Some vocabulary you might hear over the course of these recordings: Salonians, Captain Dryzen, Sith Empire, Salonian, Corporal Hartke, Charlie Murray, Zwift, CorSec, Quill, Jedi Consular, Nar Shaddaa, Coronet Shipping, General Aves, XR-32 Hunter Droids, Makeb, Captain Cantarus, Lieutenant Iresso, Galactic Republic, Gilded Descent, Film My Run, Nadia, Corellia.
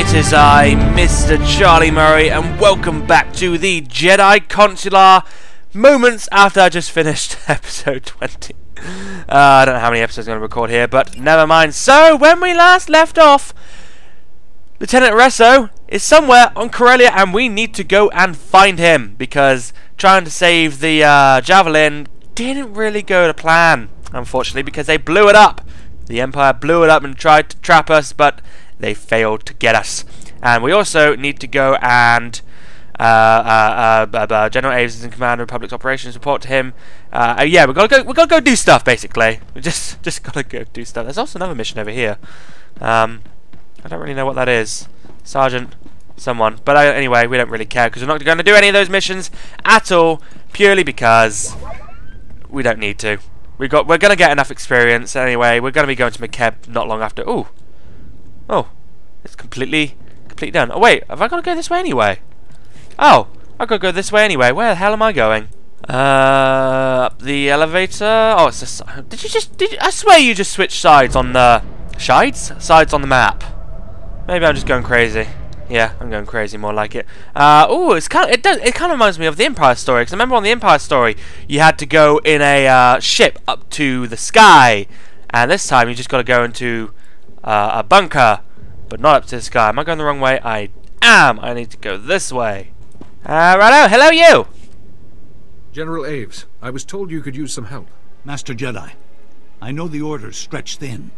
It is I, Mr. Charlie Murray, and welcome back to the Jedi Consular, moments after I just finished episode 20. I don't know how many episodes I'm going to record here, but never mind. So, when we last left off, Lieutenant Iresso is somewhere on Corellia, and we need to go and find him, because trying to save the Javelin didn't really go to plan, unfortunately, because they blew it up. The Empire blew it up and tried to trap us, but they failed to get us. And we also need to go and General Aves is in command of Republic's operations. Report to him. Yeah, we gotta go do stuff. Basically, we just gotta go do stuff. There's also another mission over here. I don't really know what that is, Sergeant, someone. But anyway, we don't really care because we're not going to do any of those missions at all, purely because we don't need to. We're gonna get enough experience anyway. We're gonna be going to Makeb not long after. Ooh. Oh, it's completely done. Oh wait, have I got to go this way anyway? Oh, I've got to go this way anyway. Where the hell am I going? Up the elevator. Oh, it's a. Did you, I swear you just switched sides on the sides on the map. Maybe I'm just going crazy. Yeah, I'm going crazy, more like it. Oh, it's kind of reminds me of the Empire story, because I remember on the Empire story you had to go in a ship up to the sky, and this time you just got to go into a bunker, but not up to the sky. Am I going the wrong way? I am. I need to go this way. Righto, hello you! General Aves, I was told you could use some help. Master Jedi, I know the orders stretch thin,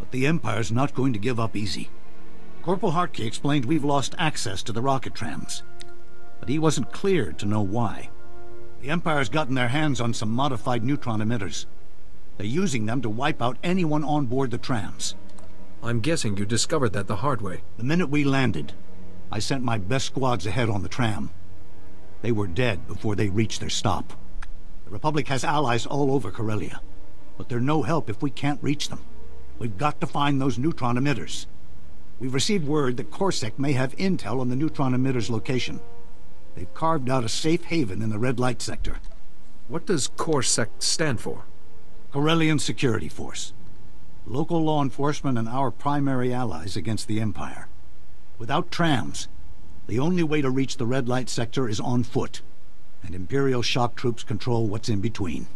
but the Empire's not going to give up easy. Corporal Hartke explained we've lost access to the rocket trams, but he wasn't clear to know why. The Empire's gotten their hands on some modified neutron emitters. They're using them to wipe out anyone on board the trams. I'm guessing you discovered that the hard way. The minute we landed, I sent my best squads ahead on the tram. They were dead before they reached their stop. The Republic has allies all over Corellia, but they're no help if we can't reach them. We've got to find those neutron emitters. We've received word that CorSec may have intel on the neutron emitter's location. They've carved out a safe haven in the red light sector. What does CorSec stand for? Corellian Security Force. Local law enforcement and our primary allies against the Empire. Without trams, the only way to reach the red light sector is on foot, and Imperial shock troops control what's in between.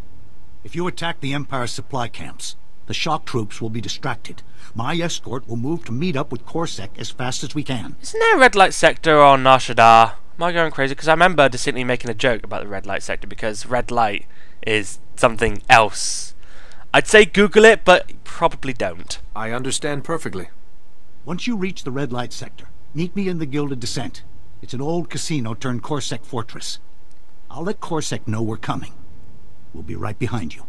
If you attack the Empire's supply camps, the shock troops will be distracted. My escort will move to meet up with CorSec as fast as we can. Isn't there a red light sector on Nar Shaddaa? Am I going crazy? Because I remember distinctly making a joke about the red light sector, because red light is something else. I'd say Google it, but probably don't. I understand perfectly. Once you reach the red light sector, meet me in the Gilded Descent. It's an old casino turned CorSec fortress. I'll let CorSec know we're coming. We'll be right behind you.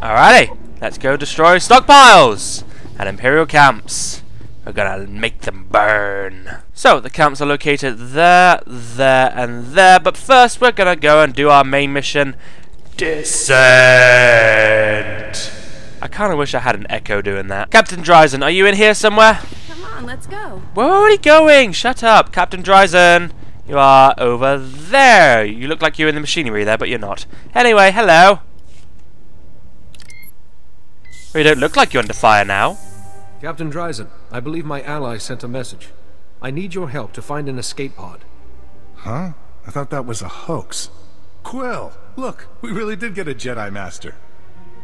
Alrighty, let's go destroy stockpiles at Imperial camps. We're gonna make them burn. So, the camps are located there, there, and there, but first we're gonna go and do our main mission. Descent. I kind of wish I had an echo doing that. Captain Dryzen, are you in here somewhere? Come on, let's go. Where are we going? Shut up. Captain Dryzen, you are over there. You look like you're in the machinery there, but you're not. Anyway, hello. Well, you don't look like you're under fire now. Captain Dryzen, I believe my ally sent a message. I need your help to find an escape pod. Huh? I thought that was a hoax. Quill, look, we really did get a Jedi Master.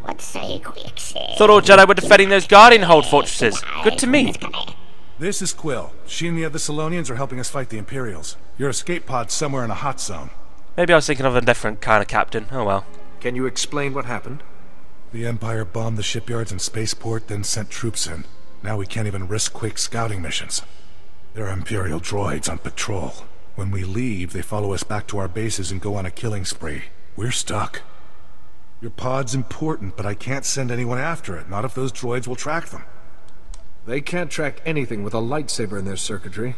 What say, Quixie? Thought all Jedi were defending those Guardian Hold fortresses. Good to meet. This is Quill. She and the other Salonians are helping us fight the Imperials. Your escape pod's somewhere in a hot zone. Maybe I was thinking of a different kind of captain. Oh well. Can you explain what happened? The Empire bombed the shipyards and spaceport, then sent troops in. Now we can't even risk quick scouting missions. There are Imperial droids on patrol. When we leave, they follow us back to our bases and go on a killing spree. We're stuck. Your pod's important, but I can't send anyone after it. Not if those droids will track them. They can't track anything with a lightsaber in their circuitry.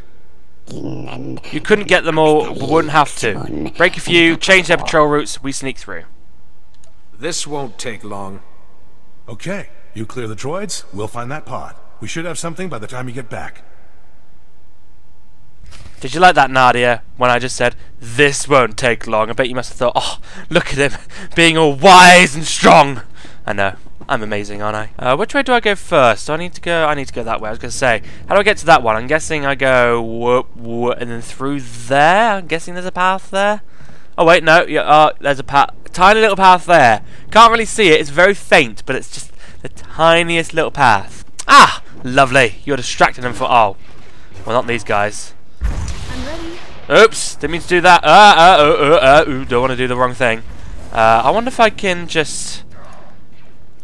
You couldn't get them all, but wouldn't have to. Break a few, change their patrol routes, we sneak through. This won't take long. Okay, you clear the droids, we'll find that pod. We should have something by the time you get back. Did you like that, Nadia, when I just said, this won't take long? I bet you must have thought, oh, look at him, being all wise and strong. I know. I'm amazing, aren't I? Which way do I go first? I need to go that way. I was going to say, how do I get to that one? I'm guessing I go whoop, whoop, and then through there. I'm guessing there's a path there. Oh wait, no. Yeah, there's a path. Tiny little path there. Can't really see it. It's very faint, but it's just the tiniest little path. Ah, lovely. You're distracting them for oh, well, not these guys. I'm ready. Oops, didn't mean to do that. Ooh, don't want to do the wrong thing. I wonder if I can just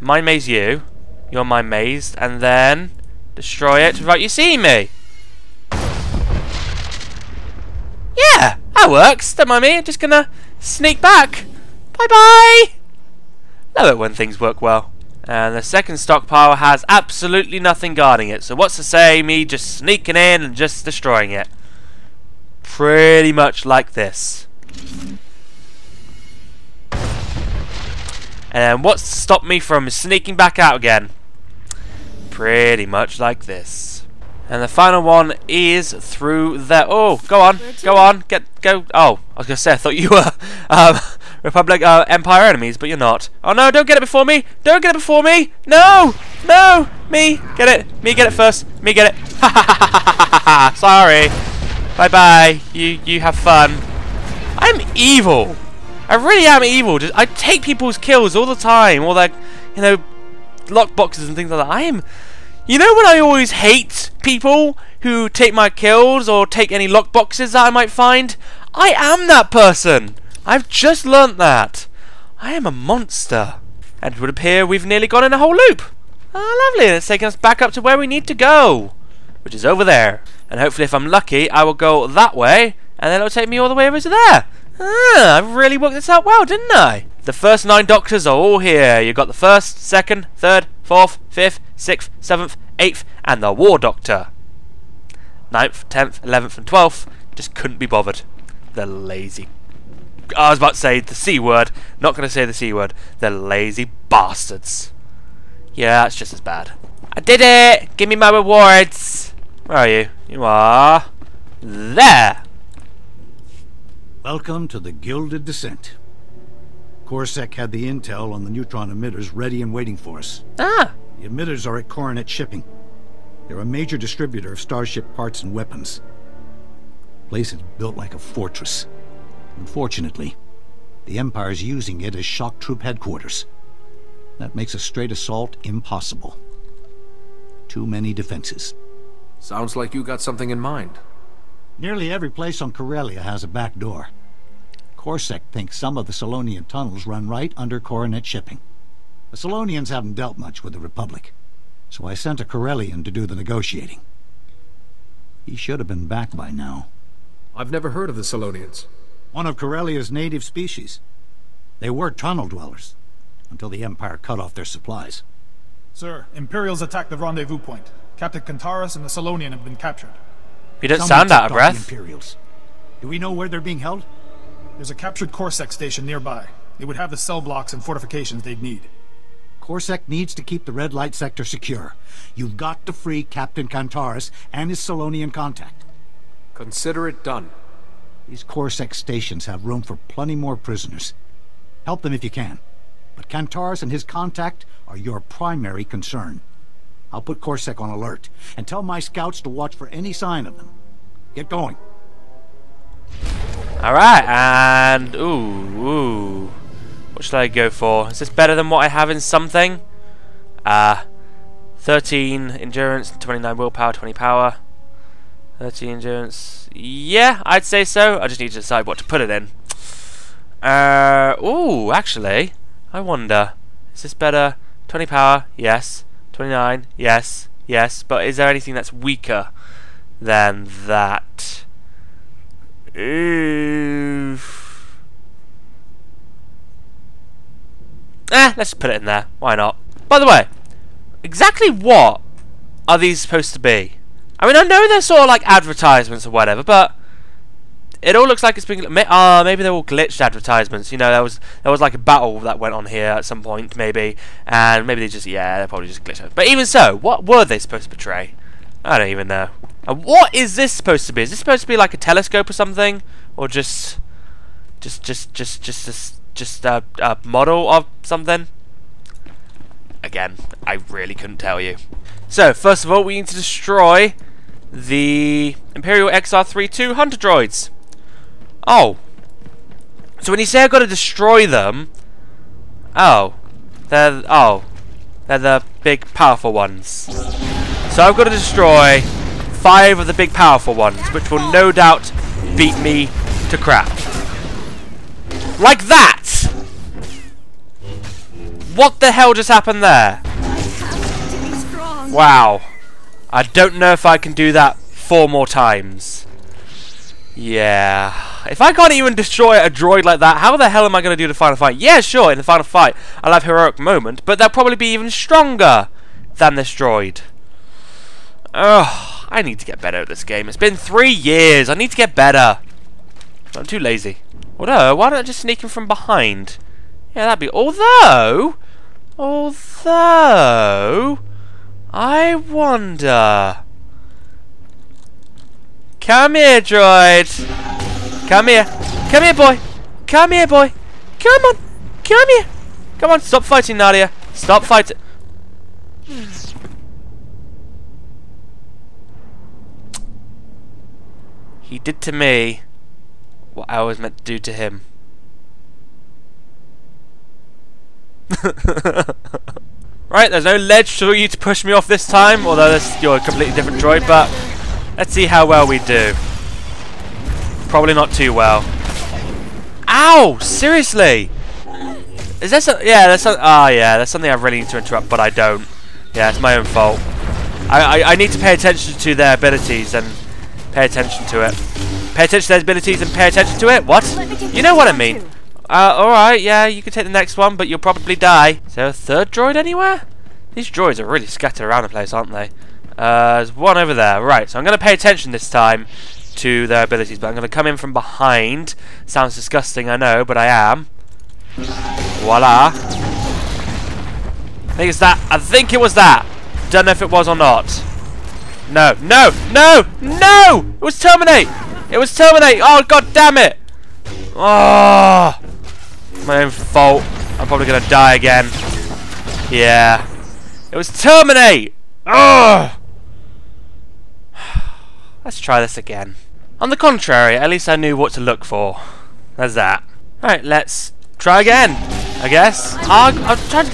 mind maze you. You're mind mazed, and then destroy it. Right, you see me? Yeah, that works. Don't mind me. I'm just gonna sneak back. Bye bye. Love it when things work well. And the second stockpile has absolutely nothing guarding it, so what's to say me just sneaking in and just destroying it? Pretty much like this. And what's to stop me from sneaking back out again? Pretty much like this. And the final one is through there. Oh, go on, go on, go. Oh, I was gonna say I thought you were Republic Empire enemies, but you're not. Oh no, don't get it before me! Don't get it before me! No! No! Me! Get it! Me get it first! Me get it! Ha ha ha ha ha ha! Sorry! Bye bye! You have fun. I'm evil! I really am evil. Just, I take people's kills all the time, all their, you know, lock boxes and things like that. I am... You know when I always hate people who take my kills or take any lock boxes that I might find? I am that person! I've just learnt that. I am a monster. And it would appear we've nearly gone in a whole loop. Ah, lovely. And it's taken us back up to where we need to go, which is over there. And hopefully if I'm lucky, I will go that way, and then it'll take me all the way over to there. Ah, I really worked this out well, didn't I? The first 9 doctors are all here. You've got the 1st, 2nd, 3rd, 4th, 5th, 6th, 7th, 8th, and the War Doctor. 9th, 10th, 11th, and 12th just couldn't be bothered. They're lazy. I was about to say the C word. Not going to say the C word. They're lazy bastards. Yeah, that's just as bad. I did it! Give me my rewards! Where are you? You are... there! Welcome to the Gilded Descent. CorSec had the intel on the neutron emitters ready and waiting for us. Ah! The emitters are at Coronet Shipping. They're a major distributor of starship parts and weapons. The place is built like a fortress. Unfortunately, the Empire's using it as shock troop headquarters. That makes a straight assault impossible. Too many defenses. Sounds like you got something in mind. Nearly every place on Corellia has a back door. CorSec thinks some of the Salonian tunnels run right under Coronet Shipping. The Salonians haven't dealt much with the Republic, so I sent a Corellian to do the negotiating. He should have been back by now. I've never heard of the Salonians. One of Corellia's native species. They were tunnel dwellers, until the Empire cut off their supplies. Sir, Imperials attacked the rendezvous point. Captain Cantarus and the Salonian have been captured. You don't sound out of breath. Imperials. Do we know where they're being held? There's a captured CorSec station nearby. They would have the cell blocks and fortifications they'd need. CorSec needs to keep the red light sector secure. You've got to free Captain Cantarus and his Salonian contact. Consider it done. These CorSec stations have room for plenty more prisoners. Help them if you can. But Cantarus and his contact are your primary concern. I'll put CorSec on alert, and tell my scouts to watch for any sign of them. Get going. Alright, and... Ooh. What should I go for? Is this better than what I have in something? 13 endurance, 29 willpower, 20 power. 13 endurance. Yeah, I'd say so. I just need to decide what to put it in. Ooh, actually, I wonder. Is this better? 20 power, yes. 29, yes, yes. But is there anything that's weaker than that? Ooh. Let's put it in there. Why not? By the way, exactly what are these supposed to be? I mean, I know they're sort of like advertisements or whatever, but it all looks like it's been... maybe they're all glitched advertisements. You know, there was like a battle that went on here at some point, maybe. And maybe they just... Yeah, they're probably just glitched. But even so, what were they supposed to portray? I don't even know. And what is this supposed to be? Is this supposed to be like a telescope or something? Or just a model of something? again. I really couldn't tell you. So, first of all, we need to destroy the Imperial XR-32 Hunter Droids. Oh. So when you say I've got to destroy them... Oh. They're the big, powerful ones. So I've got to destroy 5 of the big, powerful ones, which will no doubt beat me to crap. Like that! What the hell just happened there? Wow. I don't know if I can do that 4 more times. Yeah. If I can't even destroy a droid like that, how the hell am I going to do the final fight? Yeah, sure, in the final fight, I'll have a heroic moment, but they'll probably be even stronger than this droid. Ugh, I need to get better at this game. It's been 3 years. I need to get better. I'm too lazy. Although, why don't I just sneak him from behind? Yeah, that'd be... Although... I wonder... Come here, droid! Come here! Come here, boy! Come here, boy! Come on! Come here! Come on, stop fighting, Nadia! Stop fighting! He did to me what I was meant to do to him. Right, there's no ledge for you to push me off this time, although you're a completely different droid, but let's see how well we do. Probably not too well. Ow! Seriously? Is there some... Yeah, there's some... Ah, yeah, there's something I really need to interrupt, but I don't. Yeah, it's my own fault. I need to pay attention to their abilities and pay attention to it. Pay attention to their abilities and pay attention to it? What? You know what I mean. Alright, yeah, you can take the next one, but you'll probably die. Is there a third droid anywhere? These droids are really scattered around the place, aren't they? There's one over there. Right, so I'm going to pay attention this time to their abilities, but I'm going to come in from behind. Sounds disgusting, I know, but I am. Voila. I think it's that. I think it was that. Don't know if it was or not. No, no, no, no! It was terminate! It was terminate! Oh, god damn it! Oh! My own fault. I'm probably gonna die again. Yeah. It was terminate! Ugh! Let's try this again. On the contrary, at least I knew what to look for. There's that. Alright, let's try again, I guess. I was trying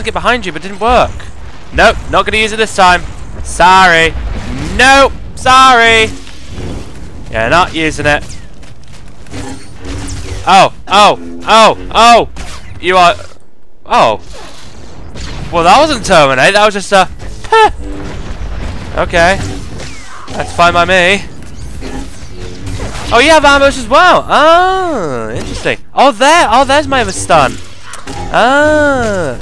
to get behind you, but it didn't work. Nope, not gonna use it this time. Sorry. Nope, sorry. Yeah, not using it. Oh, oh, oh, oh! You are... Oh. Well, that wasn't terminate, that was just a... Okay. That's fine by me. Oh, you have ammo as well! Oh, interesting. Oh, there! Oh, there's my other stun. Ah.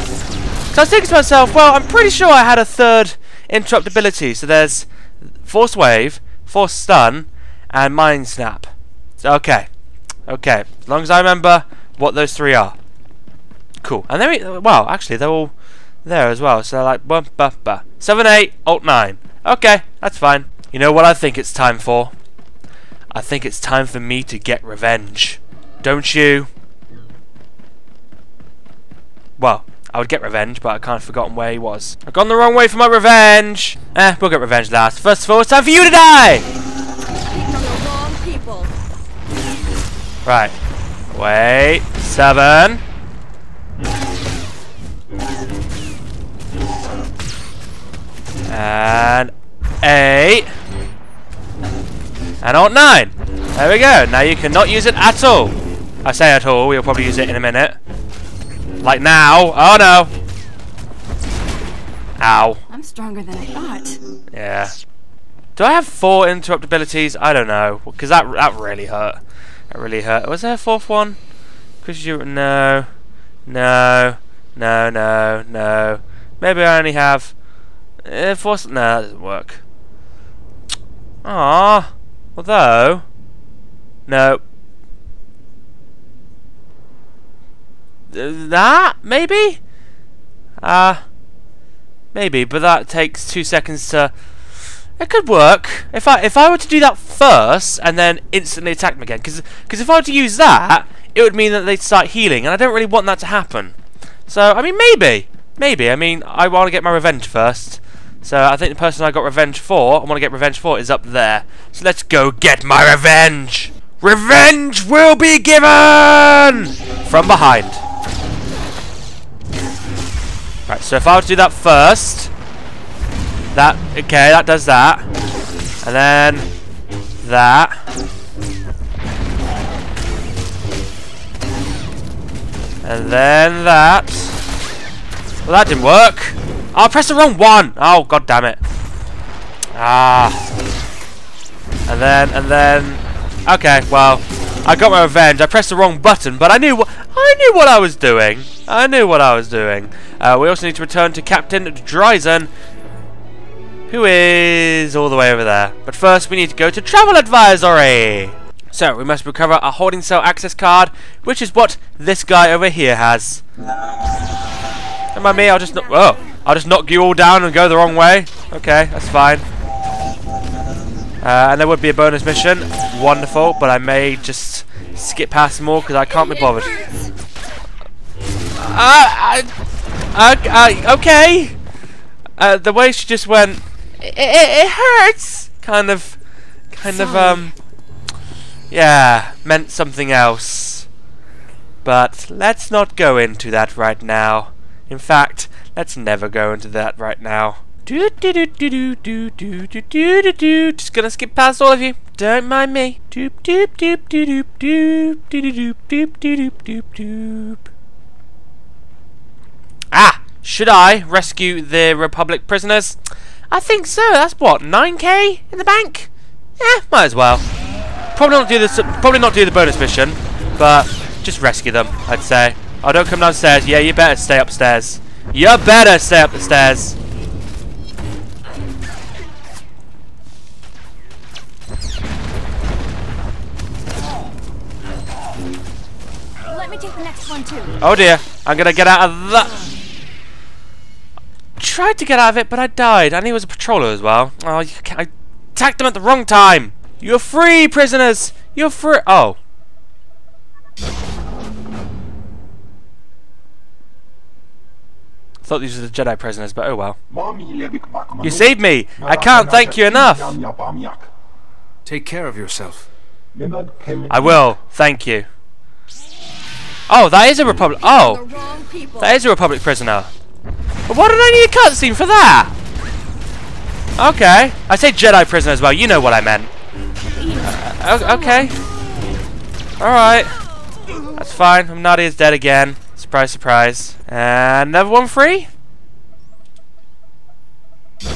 So I was thinking to myself, well, I'm pretty sure I had a third interrupt ability. So there's Force Wave, Force Stun, and Mind Snap. So, okay. Okay, as long as I remember what those 3 are. Cool. And then we, well, actually, they're all there as well. So they're like, 7, 8, alt, 9. Okay, that's fine. You know what I think it's time for? I think it's time for me to get revenge. Don't you? Well, I would get revenge, but I kind of forgotten where he was. I've gone the wrong way for my revenge. We'll get revenge last. First of all, it's time for you to die! Right. Wait. 7. And 8. And alt 9. There we go. Now you cannot use it at all. I say at all. We'll probably use it in a minute. Like now. Oh no. Ow. I'm stronger than I thought. Yeah. Do I have 4 interrupt abilities? I don't know. Because that really hurt. That really hurt. Was there a 4th one? Because you... No. No. No, no, no. Maybe I only have... force... No, that doesn't work. Aww. Although... No. That? Maybe? Maybe, but that takes 2 seconds to... It could work if I were to do that first and then instantly attack them again, because if I were to use that, it would mean that they'd start healing, and I don't really want that to happen. So I mean, maybe Maybe. I mean, I want to get my revenge first. So I think the person I got revenge for, I want to get revenge for, is up there. So let's go get my revenge! Revenge will be given! From behind. Right, so if I were to do that first... That, okay, that does that. And then... That. And then that. Well, that didn't work. I pressed the wrong one. Oh, god damn it. Ah. And then. Okay, well, I got my revenge. I pressed the wrong button, but I knew what I was doing. I knew what I was doing. We also need to return to Captain Dryzen, who is all the way over there. But first, we need to go to Travel Advisory. So, we must recover a holding cell access card, which is what this guy over here has. Don't mind me, I'll just knock you all down and go the wrong way. Okay, that's fine. And there would be a bonus mission. Wonderful, but I may just skip past more because I can't be bothered. Okay. The way she just went, it hurts. Kind of. Yeah, meant something else. But let's not go into that right now. In fact, let's never go into that right now. Just gonna skip past all of you. Don't mind me. Ah! Should I rescue the Republic prisoners? I think so. That's what, 9K in the bank? Yeah, might as well. Probably not do the bonus mission, but just rescue them, I'd say. Oh, don't come downstairs. Yeah, you better stay upstairs. You better stay up the stairs. Let me take the next one too. Oh dear, I'm gonna get out of that. Tried to get out of it, but I died, and he was a patroller as well. Oh, I attacked them at the wrong time. You're free, prisoners! You're free! Oh. I thought these were the Jedi prisoners, but oh well. You saved me! I can't thank you enough! Take care of yourself. I will, thank you. Oh, that is a Republic... Oh! That is a Republic prisoner. But why did I need a cutscene for that? Okay. I say Jedi prisoner as well, you know what I meant. Okay. Alright. That's fine. Nadi is dead again. Surprise, surprise. And another one free? Who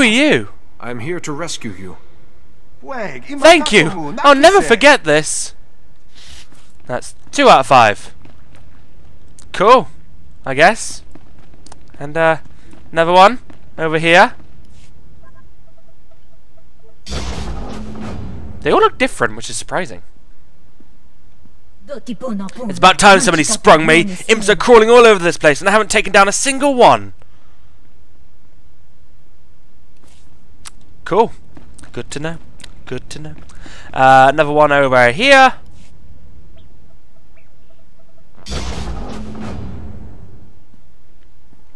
are you? I'm here to rescue you. Thank you! I'll never forget this! That's 2 out of 5. Cool, I guess. And another one over here. They all look different, which is surprising. It's about time somebody sprung me. Imps are crawling all over this place and I haven't taken down a single one. Cool. Good to know. Good to know. Another one over here.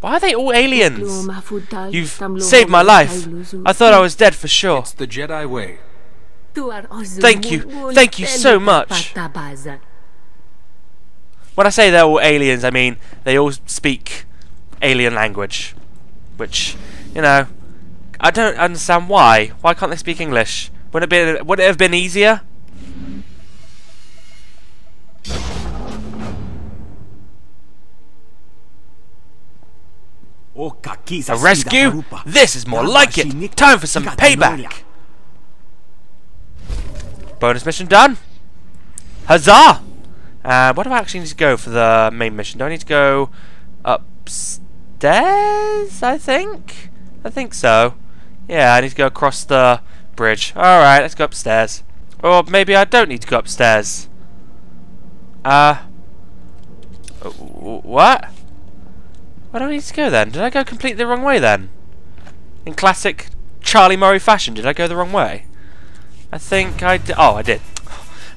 Why are they all aliens? You've saved my life. I thought I was dead for sure. It's the Jedi way. Thank you. Thank you so much. When I say they're all aliens, I mean they all speak alien language. Which, you know, I don't understand why. Why can't they speak English? Would it have been easier? A rescue? This is more like it! Time for some payback! Bonus mission done! Huzzah! What do I actually need to go for the main mission? Do I need to go upstairs? I think so. Yeah, I need to go across the bridge. Alright, let's go upstairs. Or maybe I don't need to go upstairs. What? Why do I need to go then? Did I go completely the wrong way then? In classic Charlie Murray fashion, did I go the wrong way? I think I did. Oh, I did.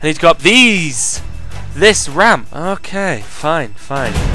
I need to go up this ramp. Okay, fine, fine.